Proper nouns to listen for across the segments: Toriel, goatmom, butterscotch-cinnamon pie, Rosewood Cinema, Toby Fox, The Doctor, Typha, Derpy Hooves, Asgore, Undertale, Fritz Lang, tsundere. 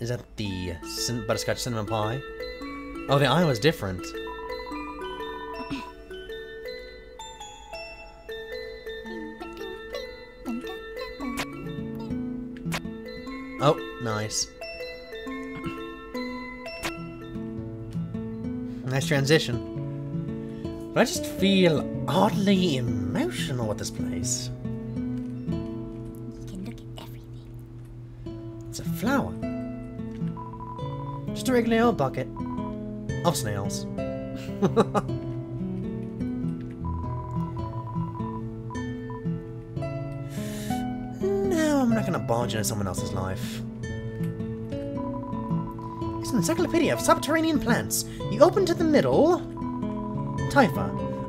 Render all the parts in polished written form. Is that the butterscotch cinnamon pie? Oh, the aisle is different. Oh, nice. Nice transition. But I just feel oddly emotional with this place. You can look at everything. It's a flower. Just a regular old bucket of snails. No, I'm not going to barge into someone else's life. It's an encyclopedia of subterranean plants. You open to the middle. Typha,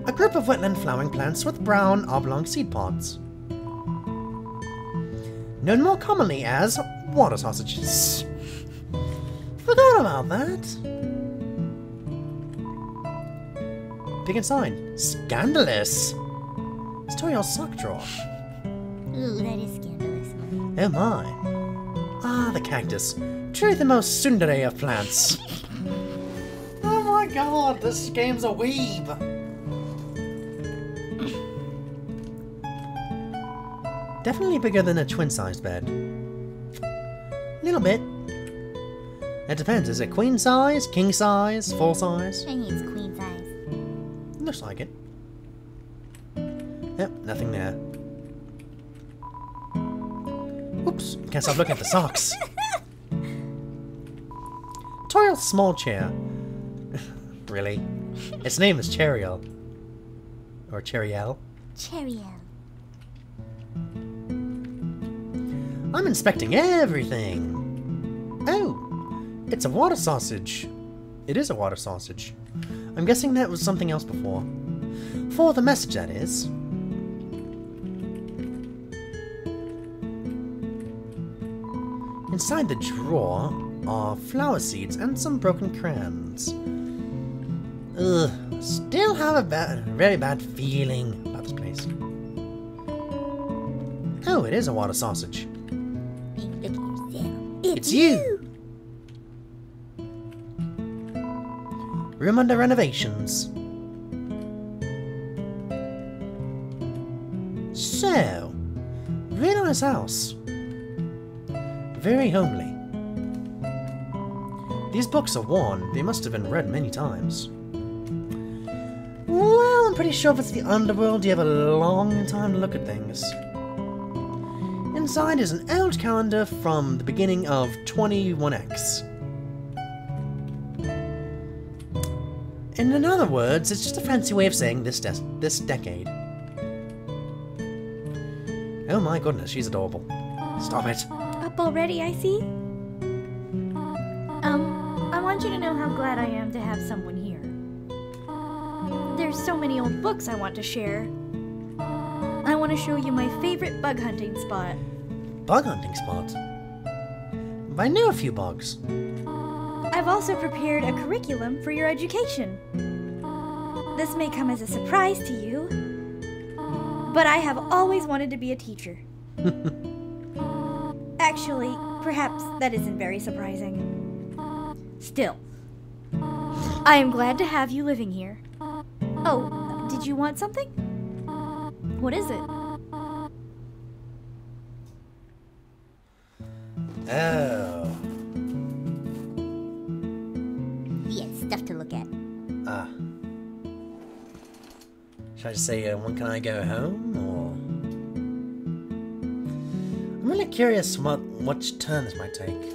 a group of wetland flowering plants with brown, oblong seed pods. Known more commonly as water sausages. Forgot about that. Pick inside. Scandalous. It's Toriel's sock drawer. Ooh, that is scandalous. Oh my. Ah, the cactus. Truly the most tsundere of plants. Oh my god, this game's a weeb. Definitely bigger than a twin-sized bed. Little bit. It depends. Is it queen size, king size, full size? I think it's queen size. Looks like it. Yep, nothing there. Oops, can't stop looking at the socks. Toriel's small chair. Really? Its name is Toriel. Or Toriel. Toriel. I'm inspecting everything. Oh. It's a water sausage. It is a water sausage. I'm guessing that was something else before. For the message, that is. Inside the drawer are flower seeds and some broken crayons. Ugh. Still have a very bad feeling about this place. Oh, it is a water sausage. It's you! Room under renovations. So, very nice house. Very homely. These books are worn. They must have been read many times. Well, I'm pretty sure if it's the underworld, you have a long time to look at things. Inside is an old calendar from the beginning of 21X. And in other words, it's just a fancy way of saying this decade. Oh my goodness, she's adorable. Stop it. Up already, I see. I want you to know how glad I am to have someone here. There's so many old books I want to share. I want to show you my favorite bug hunting spot. Bug hunting spot? I know a few bugs. I've also prepared a curriculum for your education. This may come as a surprise to you, but I have always wanted to be a teacher. Actually, perhaps that isn't very surprising. Still, I am glad to have you living here. Oh, did you want something? What is it? Oh. Yeah, it's stuff to look at. Ah. Should I just say, when can I go home, or...? I'm really curious what turn this might take.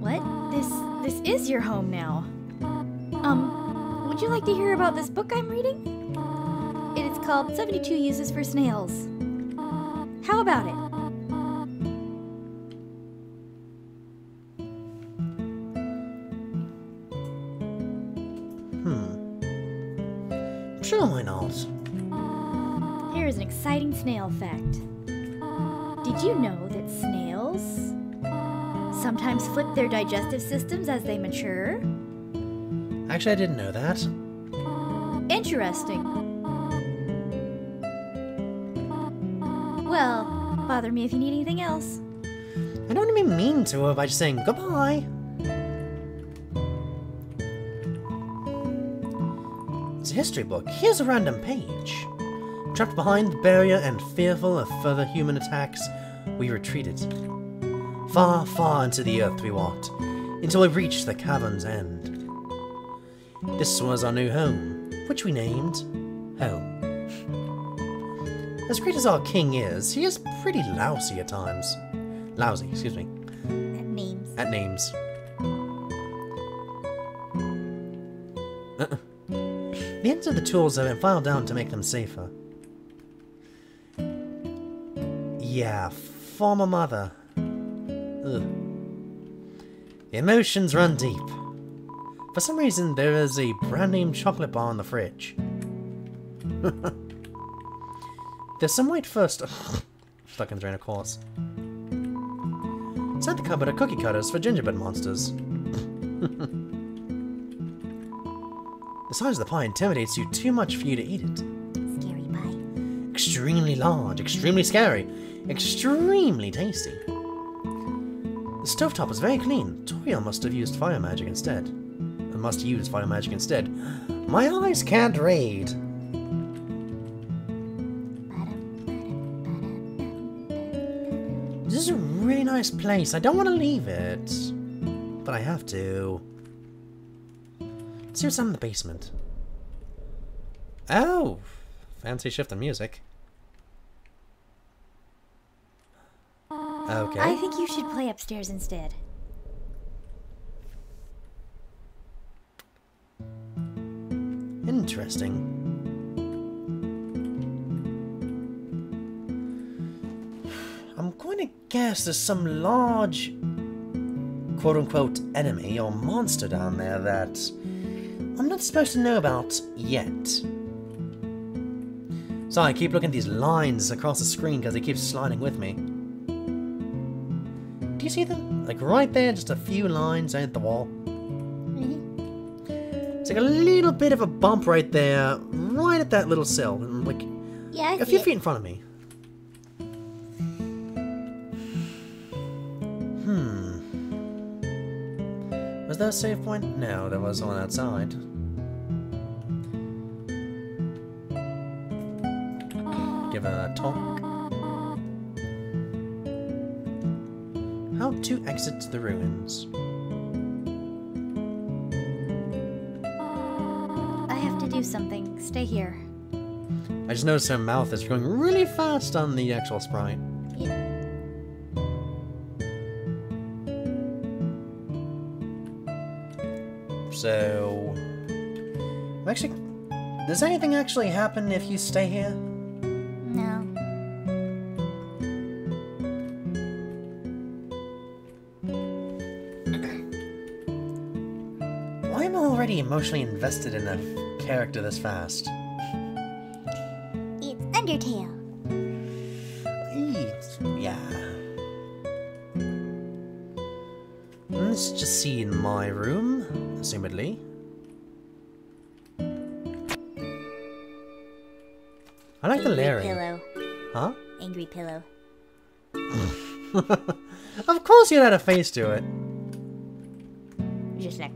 What? This is your home now. Would you like to hear about this book I'm reading? It is called 72 Uses for Snails. How about it? Sure, why not? Here is an exciting snail fact. Did you know that snails sometimes flip their digestive systems as they mature? Actually, I didn't know that. Interesting. Well, bother me if you need anything else. I don't want to be mean to her by just saying goodbye. It's a history book. Here's a random page. Trapped behind the barrier and fearful of further human attacks, we retreated. Far, far into the earth we walked, until we reached the cavern's end. This was our new home, which we named Home. As great as our king is, he is pretty lousy at times. Lousy, excuse me. At names. At names. The ends of the tools have been filed down to make them safer. Yeah, former mother. Ugh. The emotions run deep. For some reason, there is a brand name chocolate bar in the fridge. There's some white first. Stuck in the drain, of course. Inside the cupboard are cookie cutters for gingerbread monsters. The size of the pie intimidates you too much for you to eat it. Scary pie. Extremely large, extremely scary, extremely tasty. The stovetop is very clean. Toriel must have used fire magic instead. I must use fire magic instead. My eyes can't read. This is a really nice place. I don't want to leave it, but I have to. Let's see what's in the basement. Oh! Fancy shift in music. Okay. I think you should play upstairs instead. Interesting. I'm going to guess there's some large quote-unquote enemy or monster down there that I'm not supposed to know about yet. Sorry, I keep looking at these lines across the screen because they keep sliding with me. Do you see them? Like right there, just a few lines out the wall. It's like a little bit of a bump right there, right at that little sill, and like yeah, a few feet in front of me. Was there a save point? No, there was one outside. Give a talk. How to exit the ruins. I have to do something. Stay here. I just noticed her mouth is going really fast on the actual sprite. Yeah. So, actually, does anything actually happen if you stay here? No. Why am I already emotionally invested in a character this fast? It's Undertale. Yeah. Let's just see in my room. Assumedly. I like the layering. Angry pillow. Huh? Angry pillow. Of course you'd add a face to it. Just like...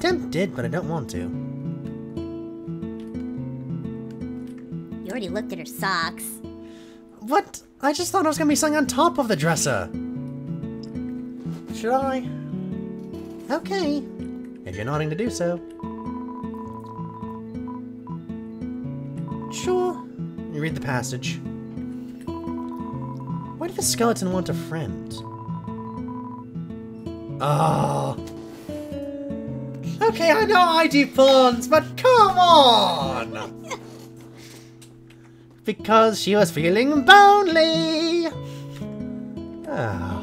Tempted, but I don't want to. You already looked at her socks. What? I just thought I was going to be sitting on top of the dresser. Should I? Okay. If you're nodding to do so. Sure. You read the passage. Why did the skeleton want a friend? Ah. Okay, I know I do puns, but come on! Because she was feeling lonely. Oh.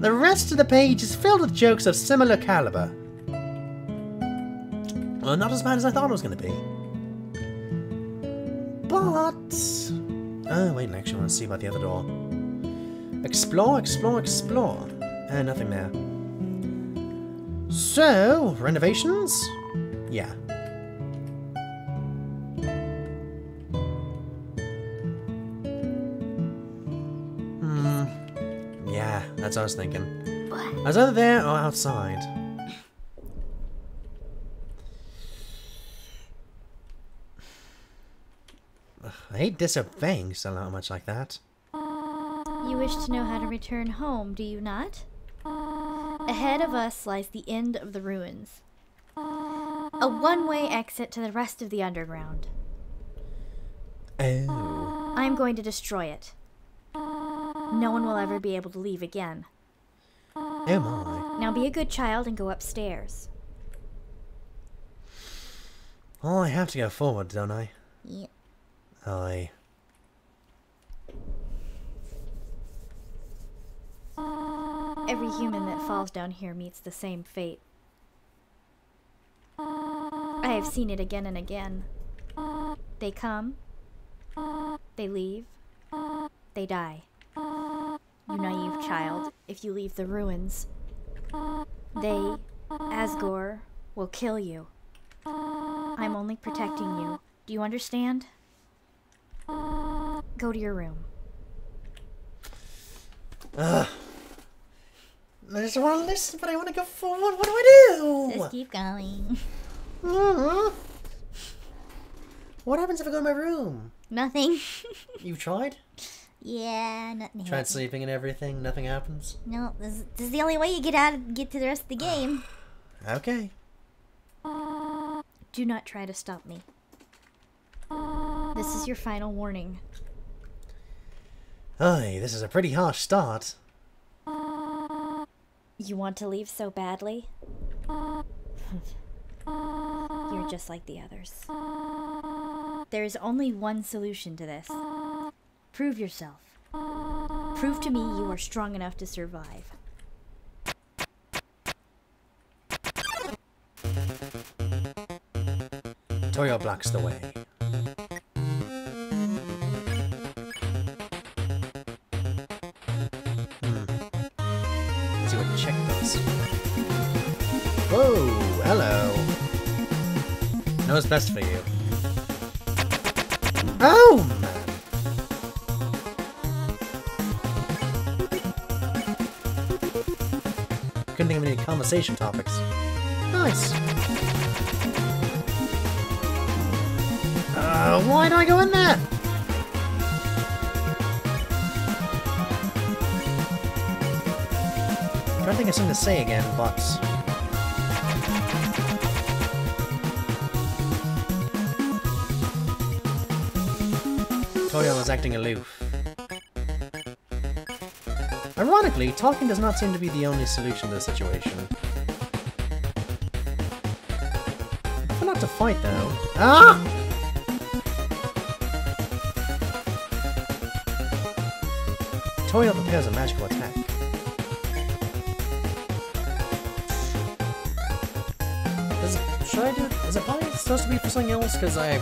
The rest of the page is filled with jokes of similar caliber. Well, not as bad as I thought it was going to be. But Oh, wait, I actually want to see about the other door. Explore, explore, explore. Nothing there. So, renovations? Yeah. Yeah, that's what I was thinking. I was either there or outside. I hate disobeying so much like that. You wish to know how to return home, do you not? Ahead of us lies the end of the ruins. A one-way exit to the rest of the underground. Oh. I'm going to destroy it. No one will ever be able to leave again. Am I? Now be a good child and go upstairs. Oh, I have to go forward, don't I? Yeah. I... Every human that falls down here meets the same fate. I have seen it again and again. They come. They leave. They die. You naive child, if you leave the ruins, they, Asgore, will kill you. I'm only protecting you. Do you understand? Go to your room. Ugh. I just want to listen, but I want to go forward. What do I do? Just keep going. What happens if I go to my room? Nothing. You tried? Yeah, nothing. Tried sleeping and everything. Nothing happens. No, this is the only way you get to the rest of the game. Okay. Do not try to stop me. This is your final warning. Hey, this is a pretty harsh start. You want to leave so badly? You're just like the others. There is only one solution to this. Prove yourself. Prove to me you are strong enough to survive. Toriel blocks the way. Whoa, hello. Know what's best for you. Oh, man. Couldn't think of any conversation topics. Nice. Why do I go in there? I don't think it's something to say again, but... Toriel is acting aloof. Ironically, talking does not seem to be the only solution to the situation. We're not to fight, though. Ah! Toriel prepares a magical attack. Should I do it? Is it probably supposed to be for something else? Because I...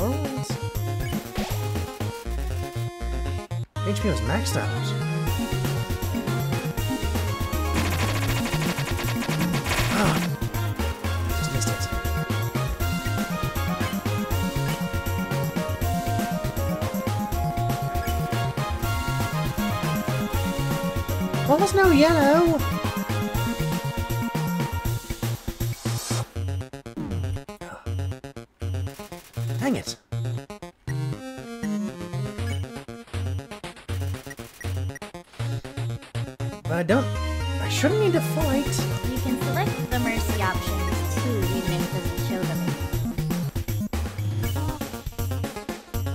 Oh. HP was maxed out. Ah! Just missed it. Well, there's no yellow! Dang it! But I shouldn't need to fight! You can select the mercy options too, even if it doesn't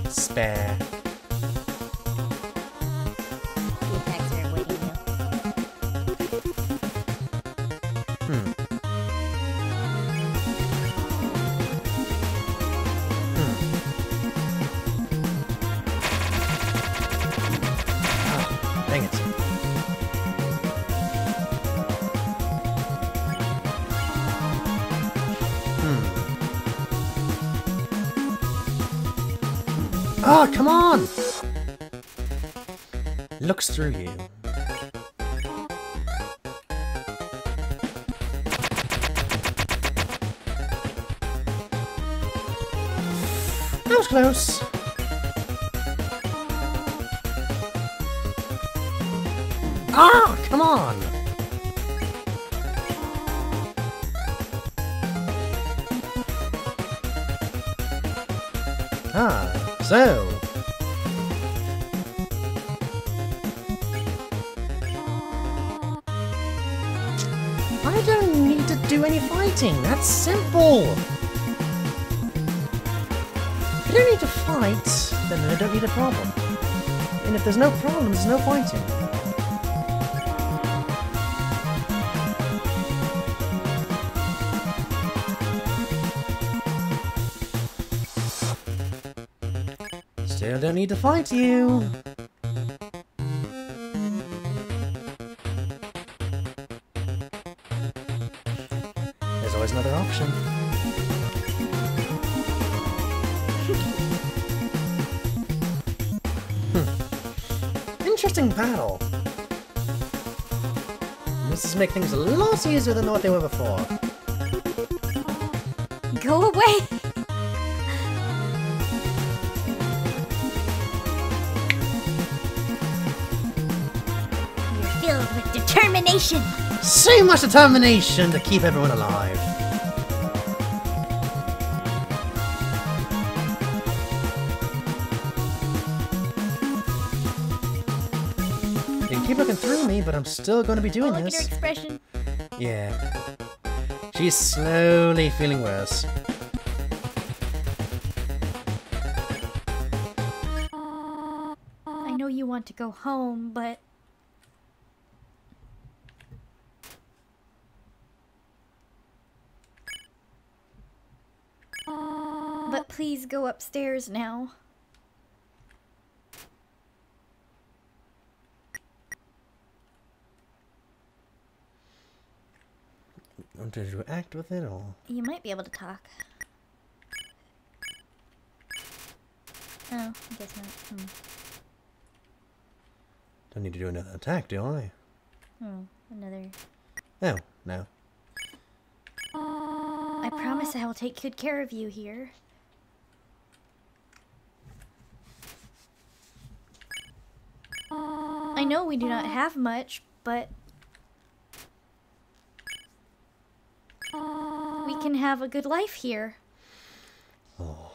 show them. Spare. The attacks are waiting you. Oh, come on! Looks through you. That was close. Ah, oh, come on! Ah, so... I don't need to do any fighting, that's simple! If you don't need to fight, then I don't need a problem. And if there's no problem, there's no fighting. I don't need to fight you! There's always another option. Interesting battle! This is making things a lot easier than what they were before. Go away! Determination! So much determination to keep everyone alive. You can keep looking through me, but I'm still going to be doing this. Look at her expression. Yeah. She's slowly feeling worse. I know you want to go home, but... Please go upstairs now. Did you act with it or? You might be able to talk. Oh, I guess not. Don't need to do another attack, do I? Oh, another. Oh, no. I promise I will take good care of you here. I know we do not have much, but we can have a good life here. Oh.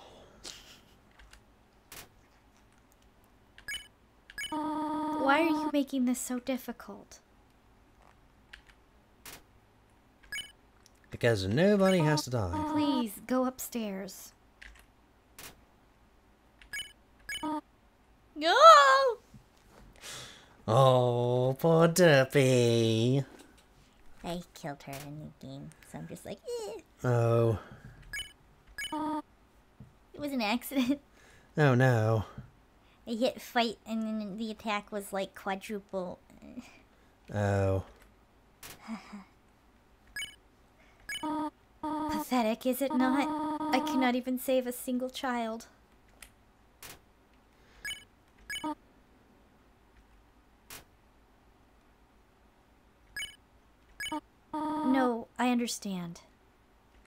Why are you making this so difficult? Because nobody has to die. Please, go upstairs. Go! Oh, poor Derpy. I killed her in the game, so I'm just like, eh. Oh. It was an accident. Oh no. I hit fight and then the attack was like quadruple. Oh. Pathetic, is it not? I cannot even save a single child. No, I understand.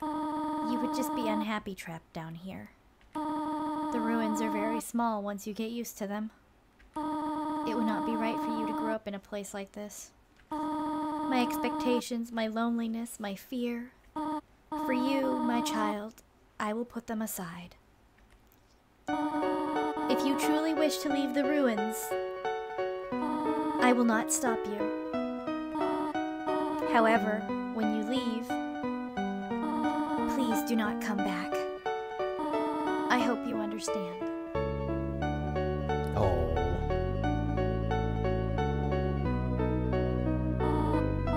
You would just be unhappy trapped down here. The ruins are very small once you get used to them. It would not be right for you to grow up in a place like this. My expectations, my loneliness, my fear. For you, my child, I will put them aside. If you truly wish to leave the ruins, I will not stop you. However, when you leave, please do not come back. I hope you understand. Oh.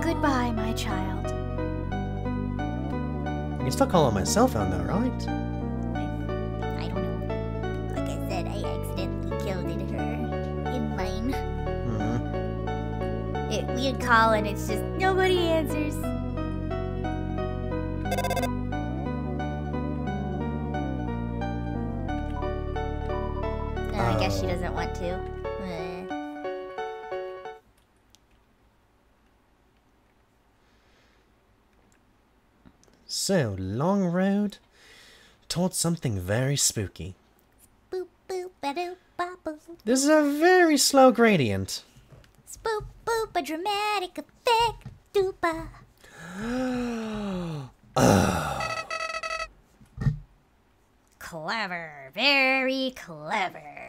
Goodbye, my child. I can still call on my cell phone, though, right? I don't know. Like I said, I accidentally killed her in mine. Mm-hmm. We'd call and it's just... nobody answers. I guess she doesn't want to. So, long road told something very spooky. This is a very slow gradient. Spoop boop, a dramatic effect, doopa. Clever, very clever.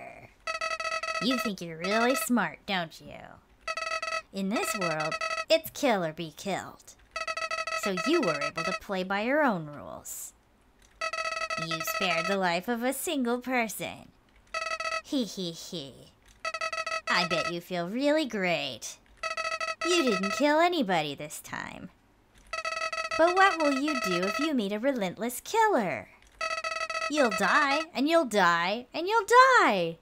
You think you're really smart, don't you? In this world, it's kill or be killed. So you were able to play by your own rules. You spared the life of a single person. Hee hee hee. I bet you feel really great. You didn't kill anybody this time. But what will you do if you meet a relentless killer? You'll die, and you'll die, and you'll die!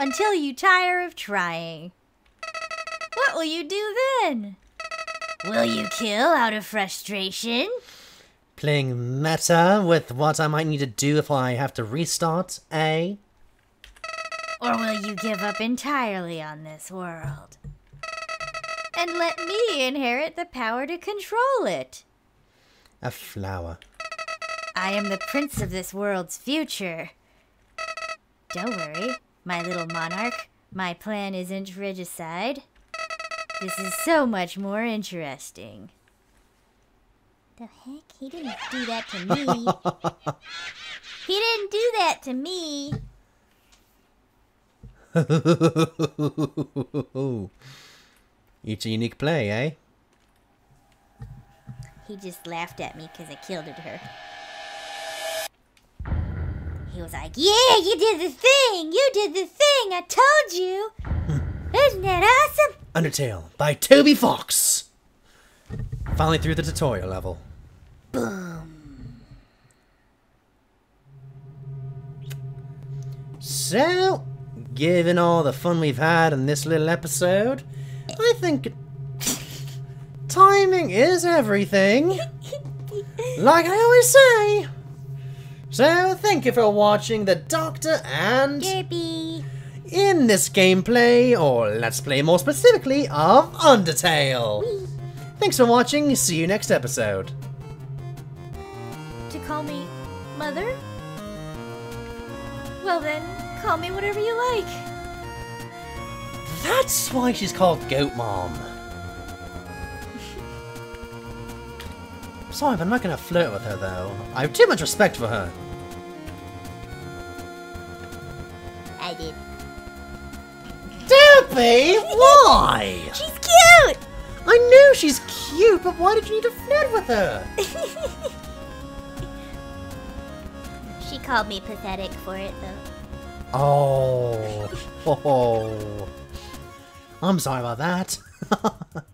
Until you tire of trying. What will you do then? Will you kill out of frustration? Playing meta with what I might need to do if I have to restart, eh? Or will you give up entirely on this world? And let me inherit the power to control it? A flower. I am the prince of this world's future. Don't worry, my little monarch. My plan isn't regicide. This is so much more interesting. The heck? He didn't do that to me. He didn't do that to me. Each a unique play, eh? He just laughed at me because I killed her. He was like, yeah, you did the thing! You did the thing! I told you! Isn't that awesome? Undertale by Toby Fox! Finally through the tutorial level. Boom. So, given all the fun we've had in this little episode, I think timing is everything. Like I always say. So, thank you for watching the Doctor and Derpy in this gameplay, or let's play more specifically, of Undertale. Wee. Thanks for watching, see you next episode. To call me Mother? Well then, call me whatever you like. That's why she's called Goat Mom. Sorry, but I'm not going to flirt with her, though. I have too much respect for her. I did. Derpy, why? She's cute! I know she's cute, but why did you need to flirt with her? She called me pathetic for it, though. Oh. I'm sorry about that.